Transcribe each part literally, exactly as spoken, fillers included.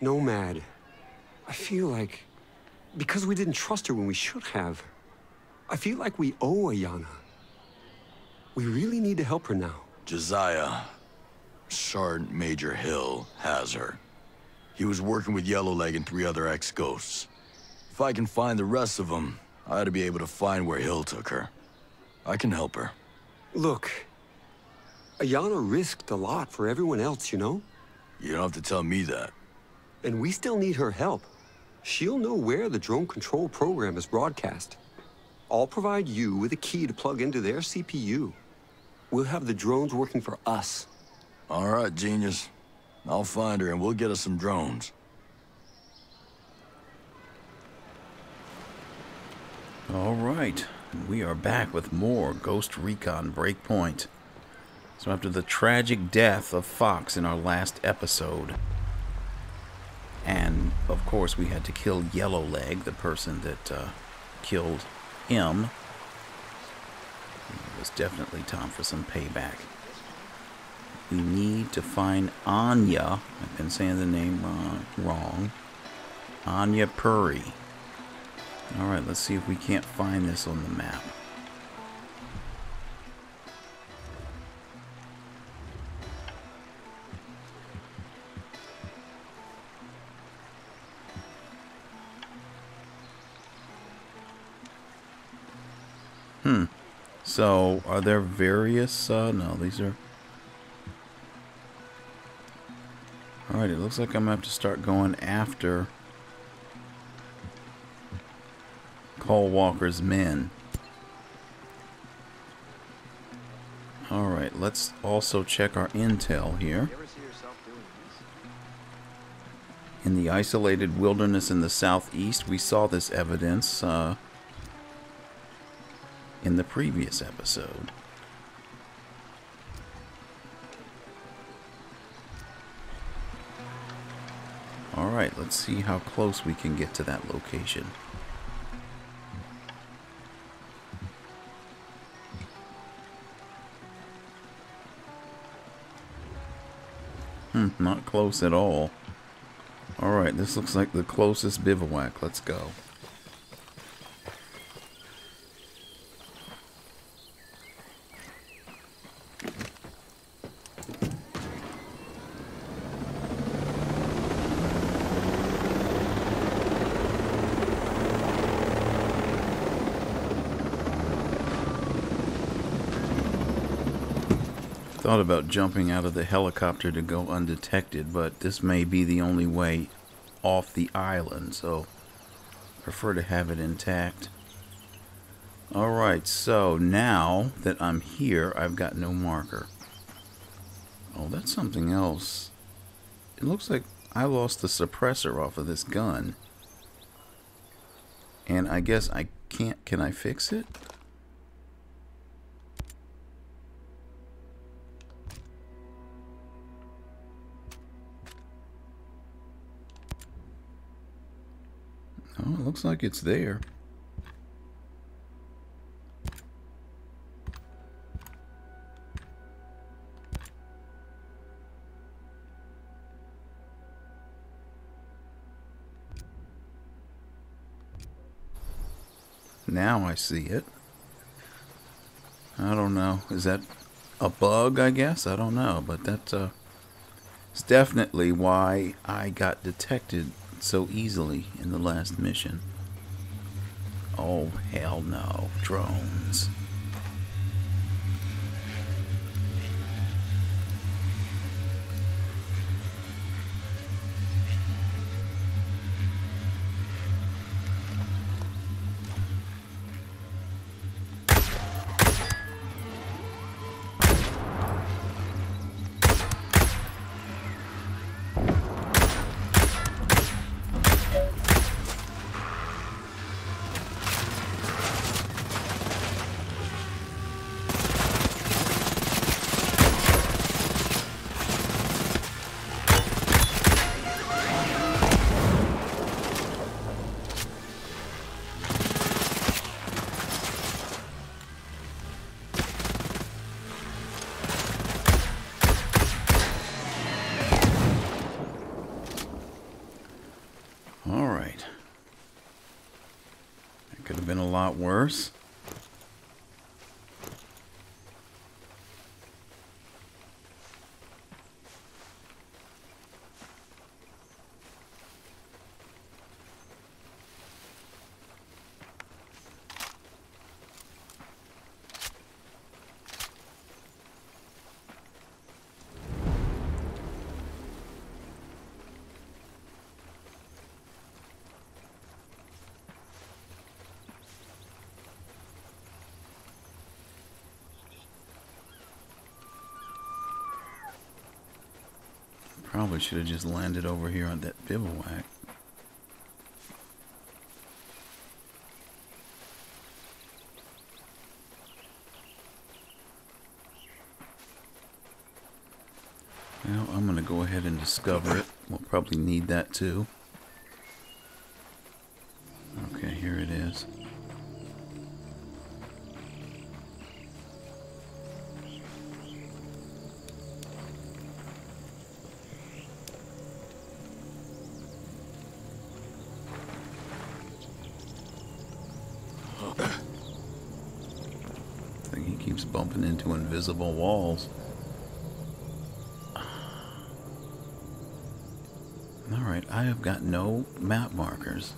Nomad. I feel like, because we didn't trust her when we should have, I feel like we owe Ayana. We really need to help her now. Josiah, Sergeant Major Hill, has her. He was working with Yellowleg and three other ex-ghosts. If I can find the rest of them, I ought to be able to find where Hill took her. I can help her. Look, Ayana risked a lot for everyone else, you know? You don't have to tell me that. And we still need her help. She'll know where the drone control program is broadcast. I'll provide you with a key to plug into their C P U. We'll have the drones working for us. All right, genius. I'll find her and we'll get us some drones. All right. We are back with more Ghost Recon Breakpoint. So after the tragic death of Fox in our last episode, and of course we had to kill Yellowleg, the person that uh, killed him, it was definitely time for some payback. We need to find Ayana. I've been saying the name wrong. wrong. Ayana Puri. Alright, let's see if we can't find this on the map. Hmm. So, are there various... Uh, no, these are... Alright, it looks like I'm going to have to start going after Cole Walker's men. Alright, let's also check our intel here. In the isolated wilderness in the southeast, we saw this evidence uh, in the previous episode. Alright, let's see how close we can get to that location. Hmm, not close at all. Alright, this looks like the closest bivouac. Let's go. Thought about jumping out of the helicopter to go undetected, but this may be the only way off the island, so prefer to have it intact. Alright, so now that I'm here, I've got no marker. Oh, that's something else. It looks like I lost the suppressor off of this gun. And I guess I can't... Can I fix it? Oh, it looks like it's there. Now I see it. I don't know. Is that a bug, I guess? I don't know, but that's uh, it's definitely why I got detected so easily in the last mission. Oh, hell no. Drones. worse. Probably should have just landed over here on that bivouac. Now I'm gonna go ahead and discover it. We'll probably need that too. Okay, here it is. Bumping into invisible walls. Alright, I have got no map markers.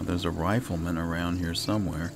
Oh, there's a rifleman around here somewhere.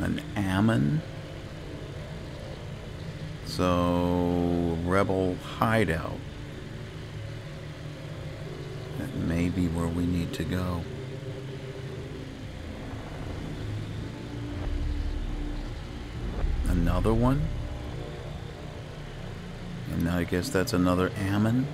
An Ammon. So, rebel hideout. That may be where we need to go. Another one? And I guess that's another Ammon.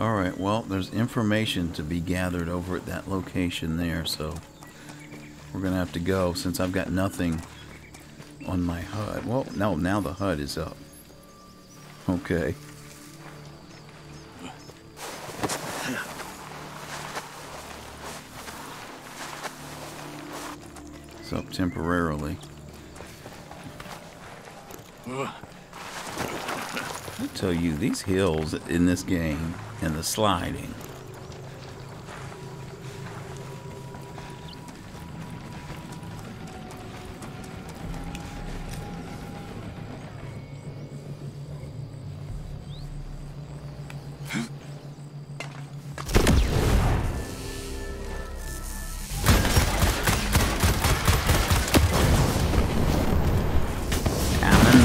Alright, well, there's information to be gathered over at that location there, so we're going to have to go since I've got nothing on my H U D. Well, no, now the H U D is up. Okay. It's up temporarily. I tell you, these hills in this game and the sliding. Ammon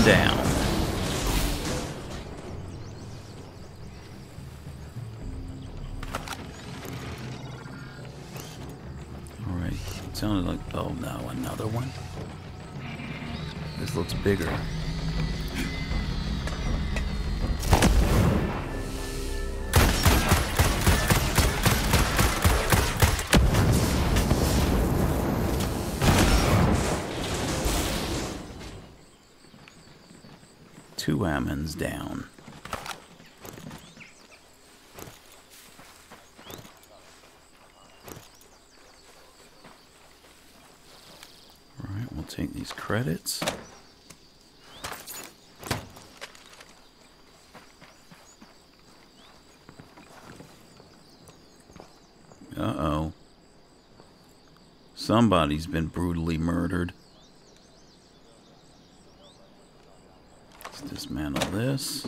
down. Sounded like, oh no, another one? This looks bigger. Two Ammons down. Take these credits. Uh-oh. Somebody's been brutally murdered. Let's dismantle this.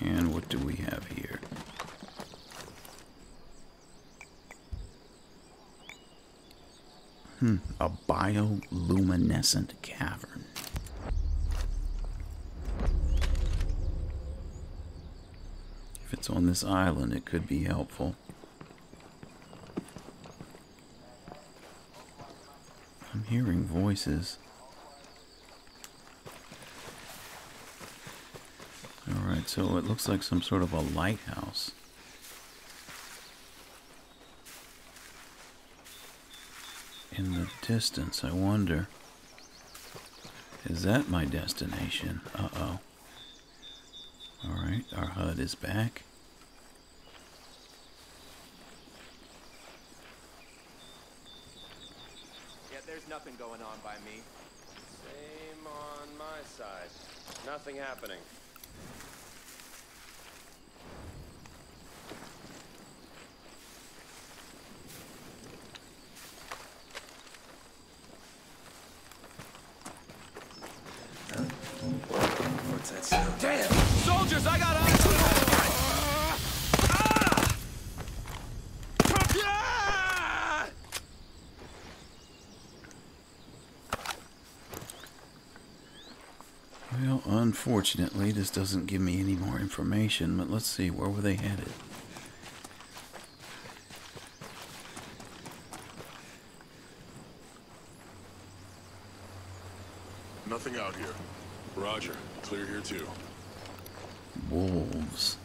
And what do we have here? Hmm, a bioluminescent cavern. spots on this island, it could be helpful. I'm hearing voices. Alright, so it looks like some sort of a lighthouse. In the distance, I wonder. Is that my destination? Uh-oh. Alright, our H U D is back. Yeah, there's nothing going on by me. Same on my side. Nothing happening. Damn! Soldiers, I got out of here! Ah! Well, unfortunately, this doesn't give me any more information, but let's see, where were they headed? Nothing out here. Roger. Clear here too. Wolves.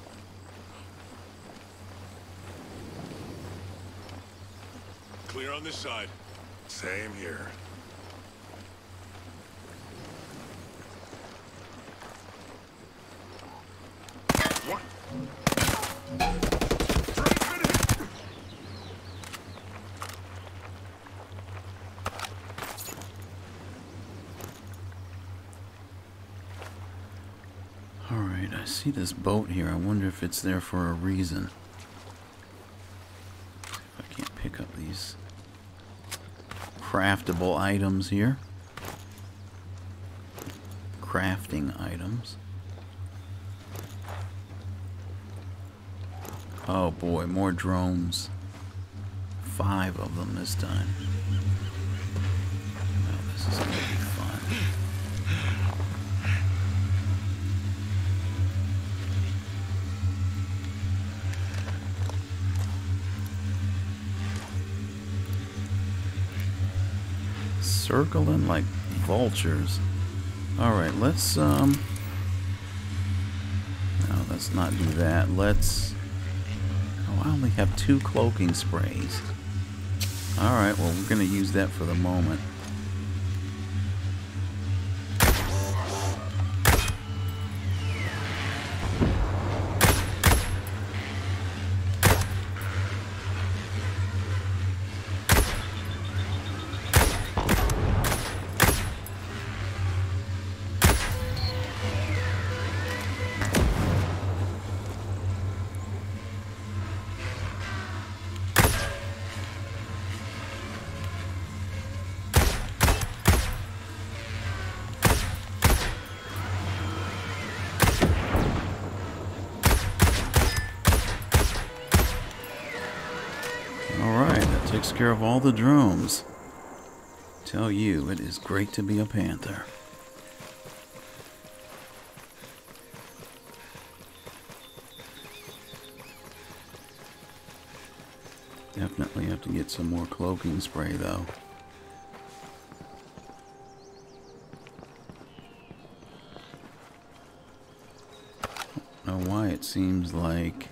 Clear on this side. Same here. What? I see this boat here. I wonder if it's there for a reason. If I can't pick up these craftable items here. Crafting items. Oh boy, more drones. Five of them this time. Well, this is gonna be fun. Circling like vultures. Alright, let's, um... no, let's not do that. Let's... oh, I only have two cloaking sprays. Alright, well, we're gonna use that for the moment. Takes care of all the drones. Tell you, it is great to be a panther. Definitely have to get some more cloaking spray though. I don't know why it seems like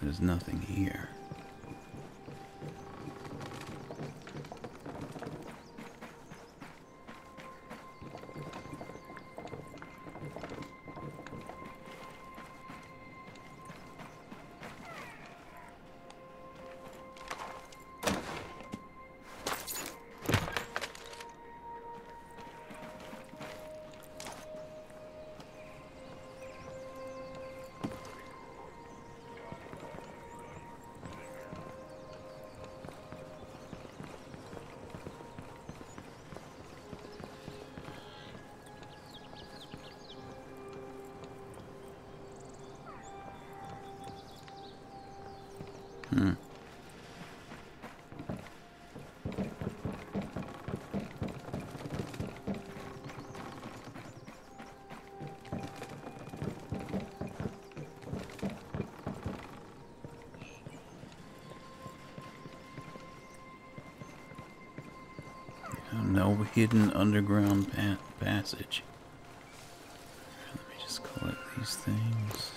there's nothing here. Hmm. No hidden underground pa passage. Let me just collect these things.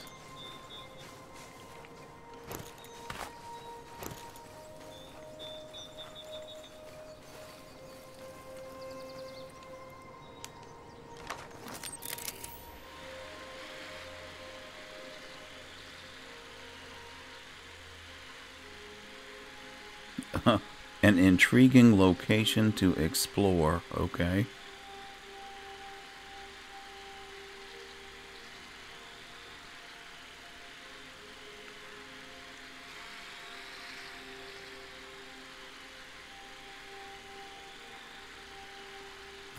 An intriguing location to explore, okay.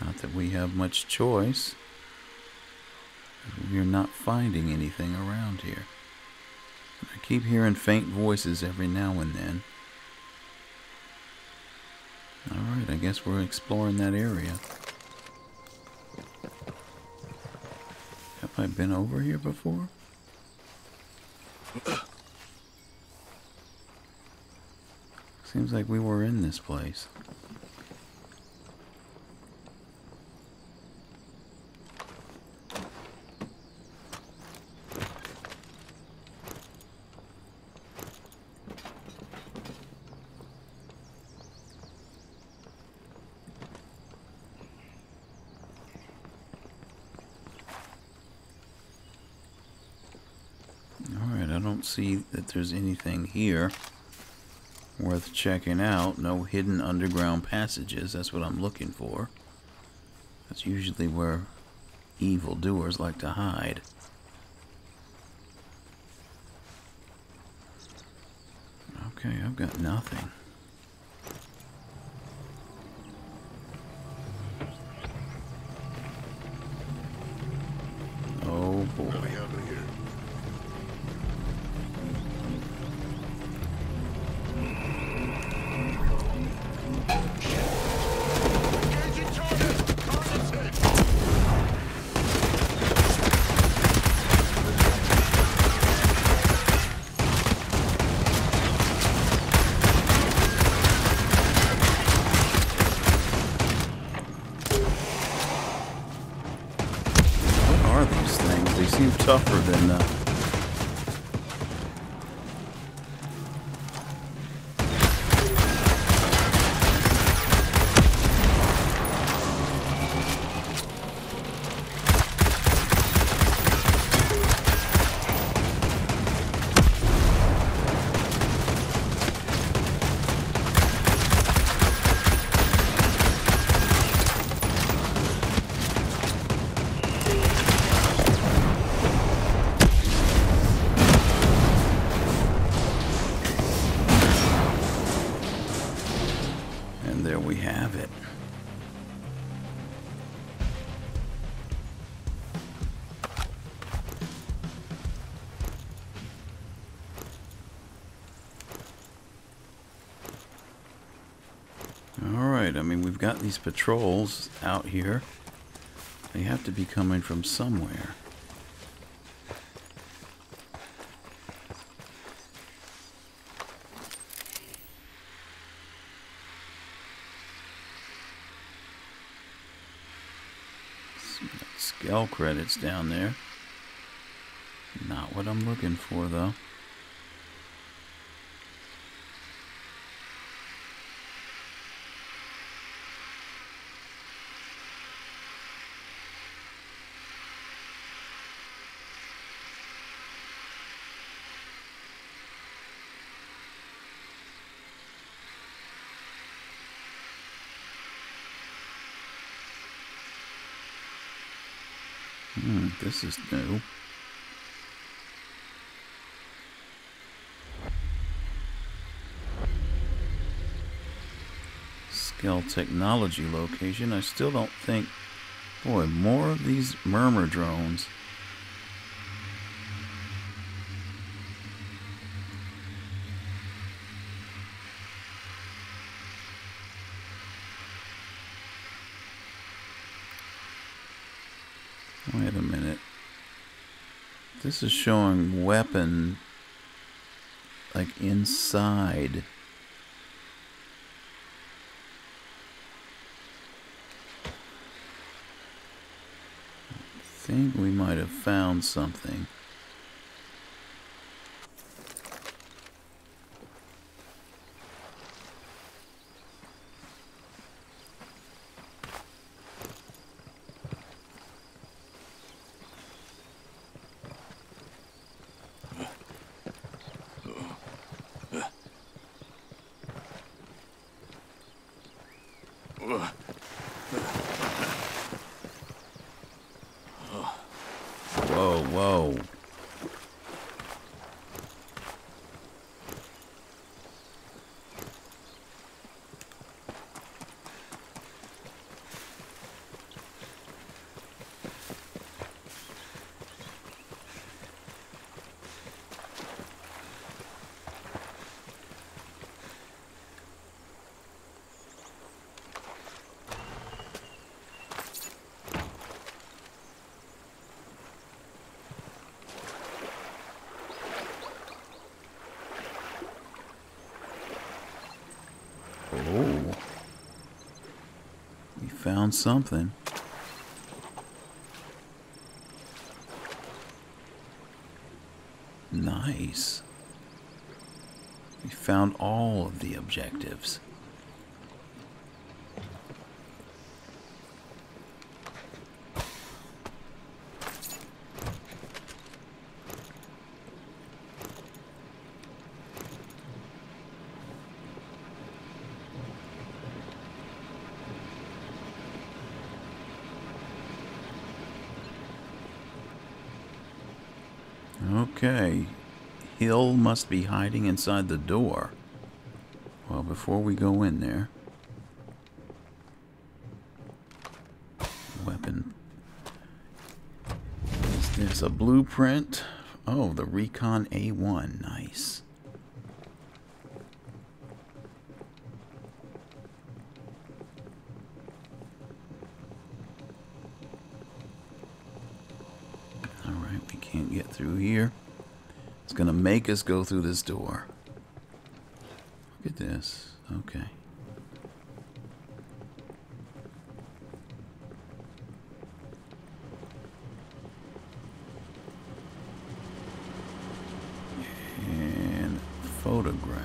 Not that we have much choice. We're not finding anything around here. I keep hearing faint voices every now and then. Alright, I guess we're exploring that area. Have I been over here before? Seems like we were in this place. See that there's anything here worth checking out. No hidden underground passages. That's what I'm looking for. That's usually where evildoers like to hide. Okay, I've got nothing. Oh boy. Tougher than uh, I mean, we've got these patrols out here. They have to be coming from somewhere. Some Skell credits down there. Not what I'm looking for, though. Hmm, this is new. Skell Technology location. I still don't think... Boy, more of these murmur drones. Wait a minute. This is showing weapon like inside. think we might have found something. Found something. Nice. We found all of the objectives. Okay, Hill must be hiding inside the door. Well, before we go in there... Weapon. Is this a blueprint? Oh, the Recon A one. Nice. Alright, we can't get through here. It's gonna make us go through this door. Look at this. Okay. And photograph.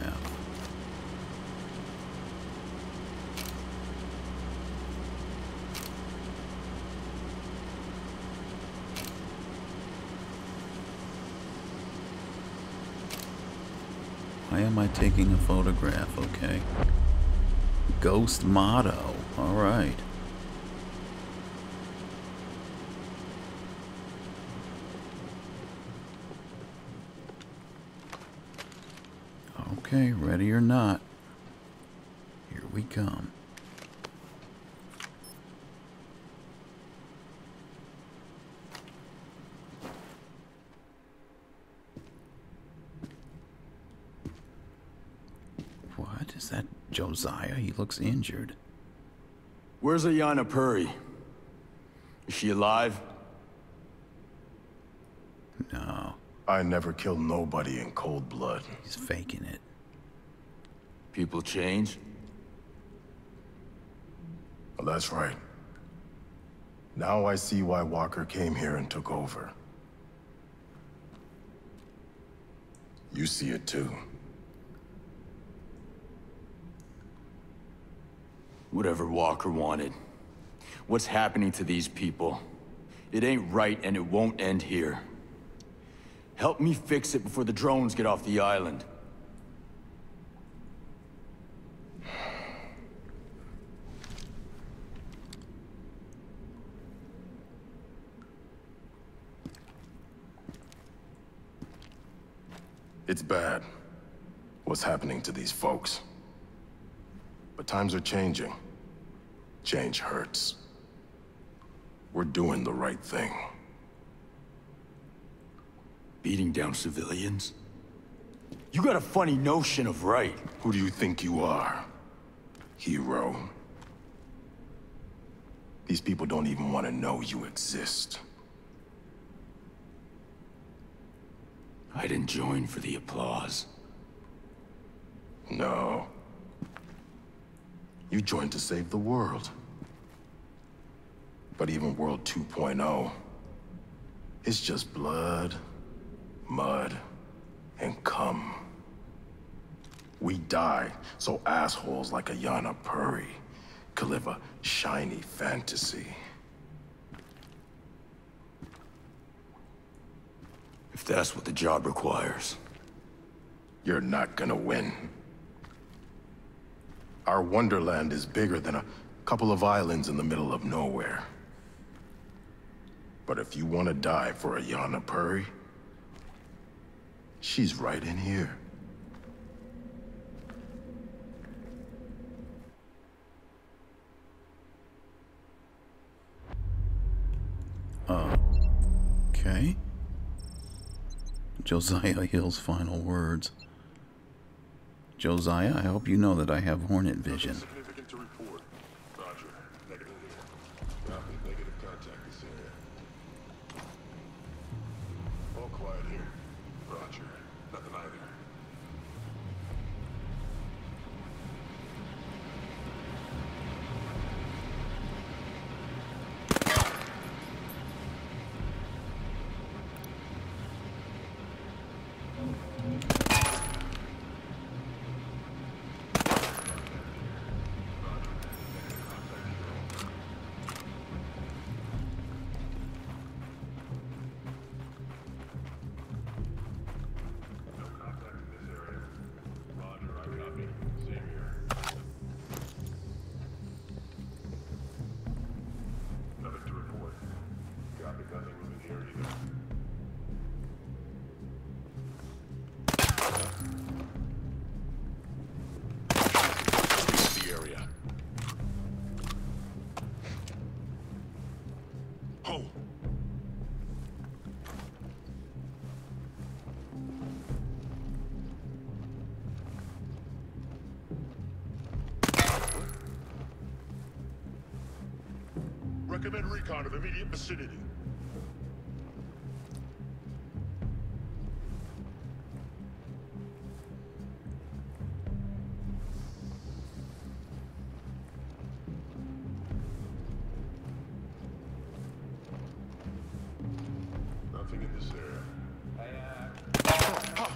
Why am I taking a photograph? Okay. Ghost motto. All right. Okay, ready or not, here we come. Josiah, he looks injured. Where's Ayana Puri? Is she alive? No. I never killed nobody in cold blood. He's faking it. People change? Well, that's right. Now I see why Walker came here and took over. You see it too. Whatever Walker wanted. What's happening to these people? It ain't right, and it won't end here. Help me fix it before the drones get off the island. It's bad, what's happening to these folks. But times are changing. Change hurts. We're doing the right thing. Beating down civilians? You got a funny notion of right. Who do you think you are, hero? These people don't even want to know you exist. I didn't join for the applause. No. You joined to save the world. But even World two point oh It's just blood, mud, and cum. We die so assholes like Ayana Puri could live a shiny fantasy. If that's what the job requires. You're not gonna win. Our wonderland is bigger than a couple of islands in the middle of nowhere. But if you want to die for Ayana Puri, she's right in here. Uh, okay. Josiah Hill's final words. Josiah, I hope you know that I have hornet vision. Recommend recon of immediate vicinity. Nothing in this area. I, uh, oh, oh.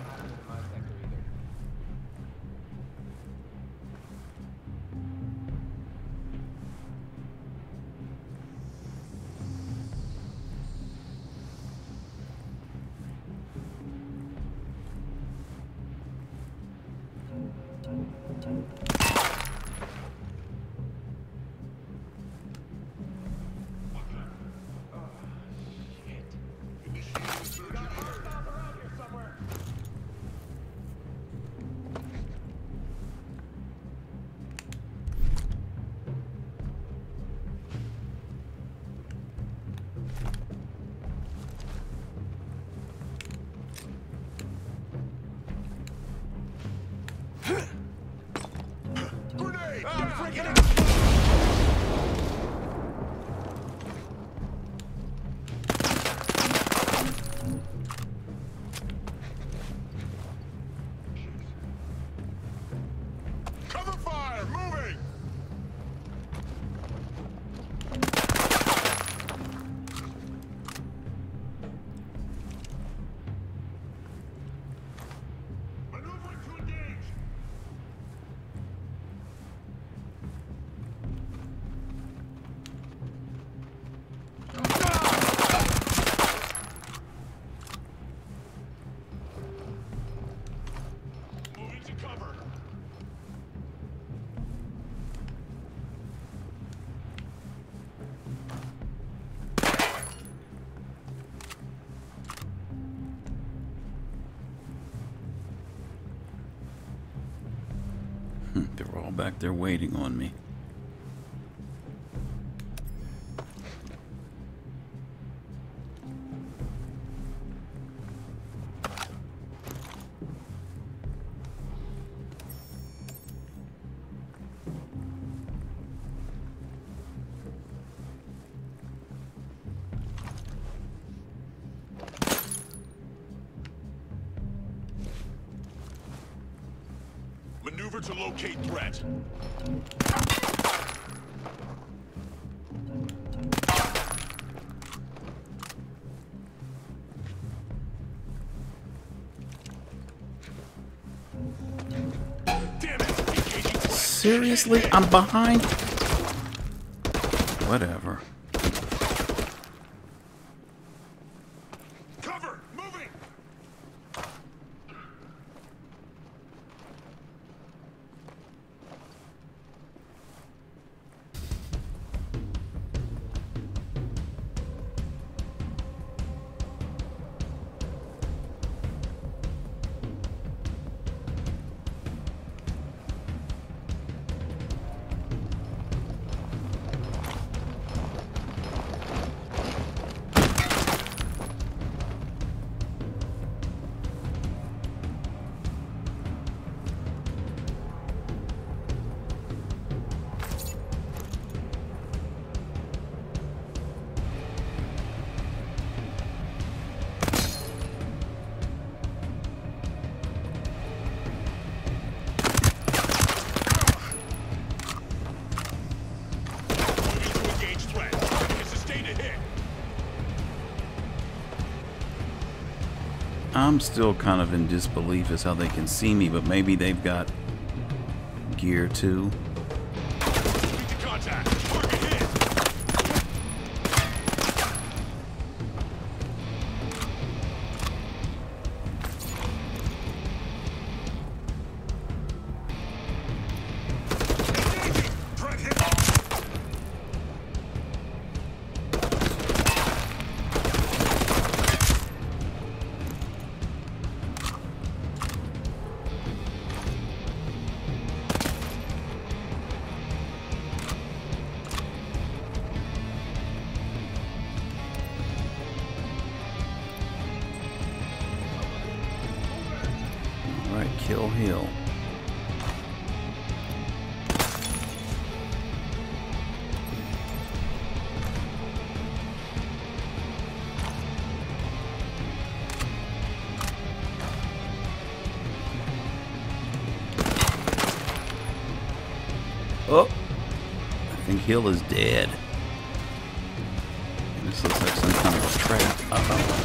They're all back there waiting on me. Maneuver to locate threat. Seriously? I'm behind? Whatever. Cover! Moving! I'm still kind of in disbelief as how they can see me, but maybe they've got gear too. Kill Hill. Oh, I think Hill is dead. And this looks like some kind of a trap. Uh-oh.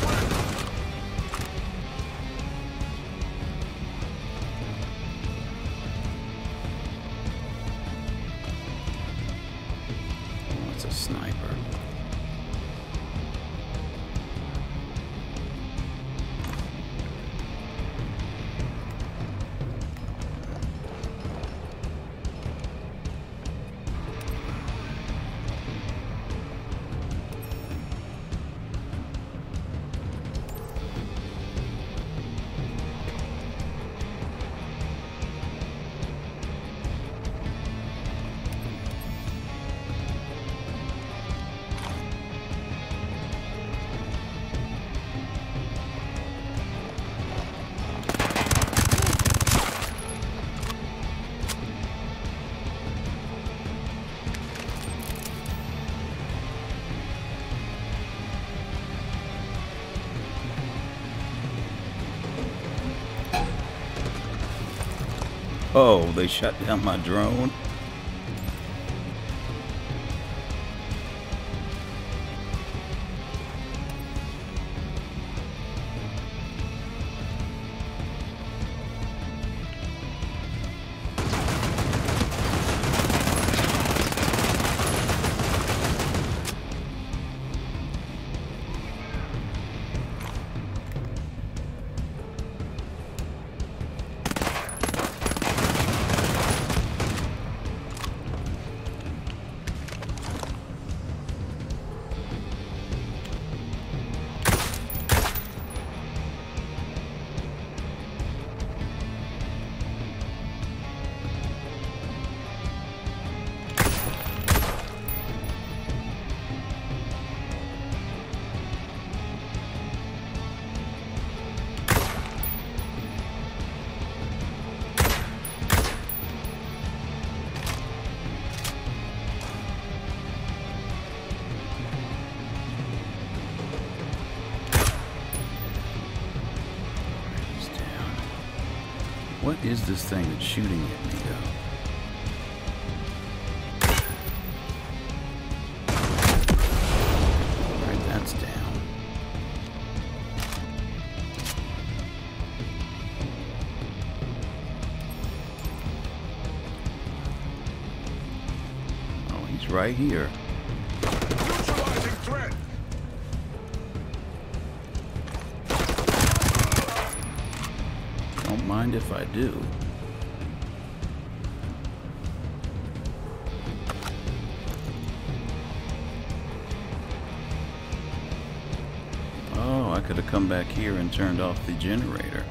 Oh, they shut down my drone. What is this thing that's shooting at me, though? right here. Neutralizing threat. Don't mind if I do. Oh, I could have come back here and turned off the generator.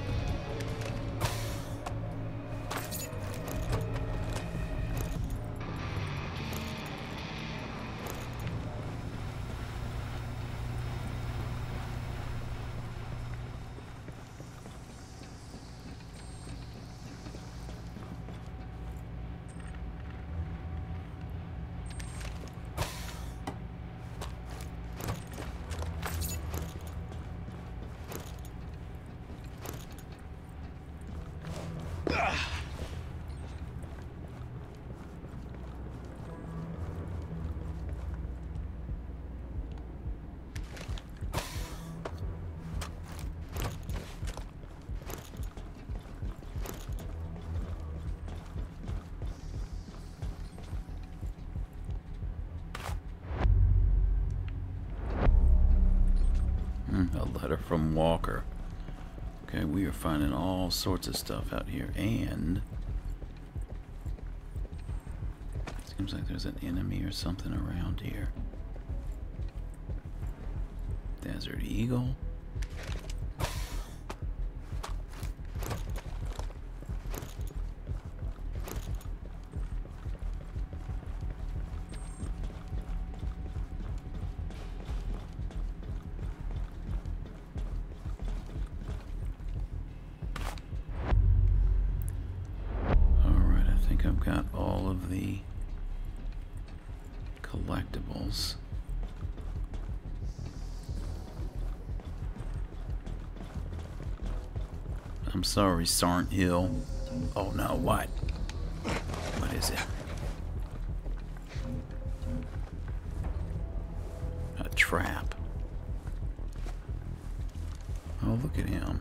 From Walker. Okay, we are finding all sorts of stuff out here, and it seems like there's an enemy or something around here. Desert Eagle. I'm sorry, Sergeant Hill. Oh no, what? What is it? A trap. Oh, look at him.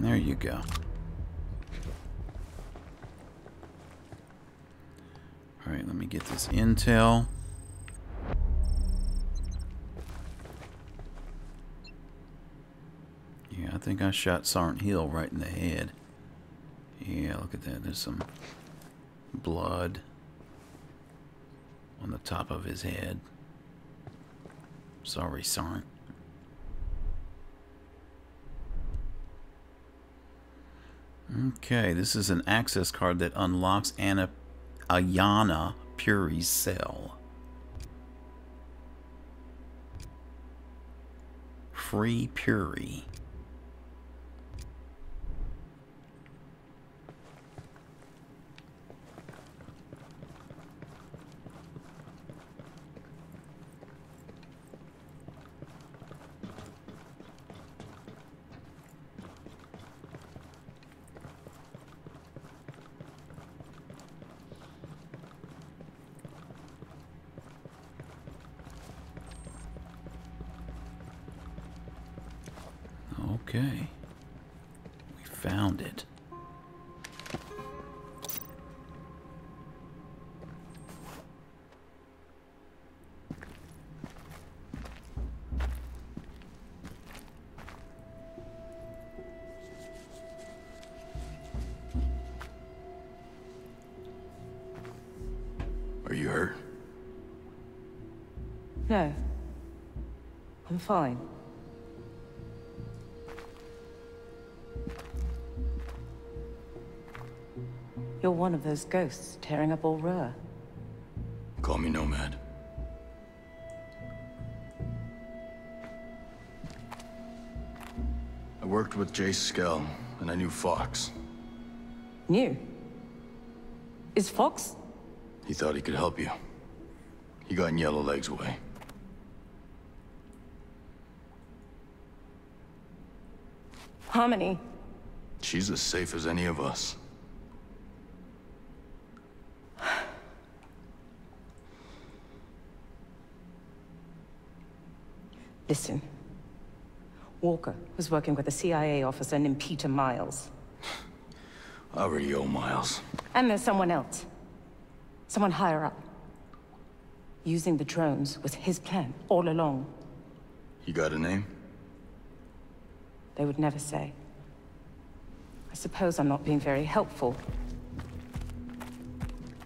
There you go. Alright, let me get this intel. Yeah, I think I shot Sergeant Hill right in the head. Yeah, look at that. There's some blood on the top of his head. Sorry, Sergeant. Okay, this is an access card that unlocks Anna... Ayana Puri's cell. Free Puri. Okay, we found it. Are you hurt? No, I'm fine. You're one of those ghosts tearing up all Rur. Call me Nomad. I worked with Jace Skell, and I knew Fox. Knew? Is Fox? He thought he could help you. He got in Yellowleg's way. Harmony. She's as safe as any of us. Listen, Walker was working with a C I A officer named Peter Miles. I already owe Miles. And there's someone else. Someone higher up. Using the drones was his plan all along. You got a name? They would never say. I suppose I'm not being very helpful.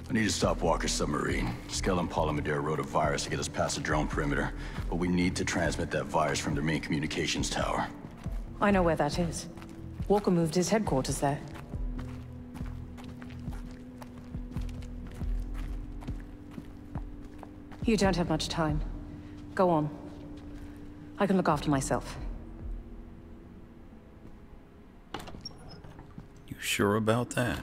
I need to stop Walker's submarine. Skell and Palamedere wrote a virus to get us past the drone perimeter, but we need to transmit that virus from their main communications tower. I know where that is. Walker moved his headquarters there. You don't have much time. Go on. I can look after myself. You sure about that?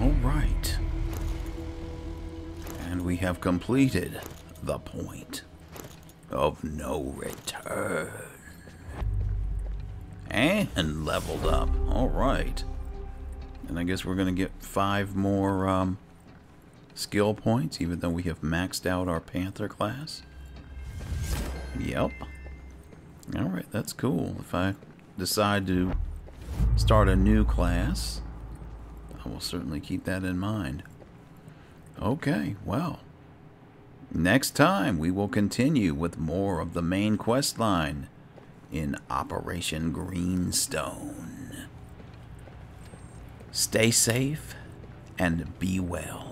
Alright. And we have completed the Point of No Return. And leveled up. Alright. And I guess we're going to get five more um, skill points, even though we have maxed out our Panther class. Yep. Alright, that's cool. If I decide to start a new class, I will certainly keep that in mind. Okay, well. Next time, we will continue with more of the main quest line in Operation Greenstone. Stay safe and be well.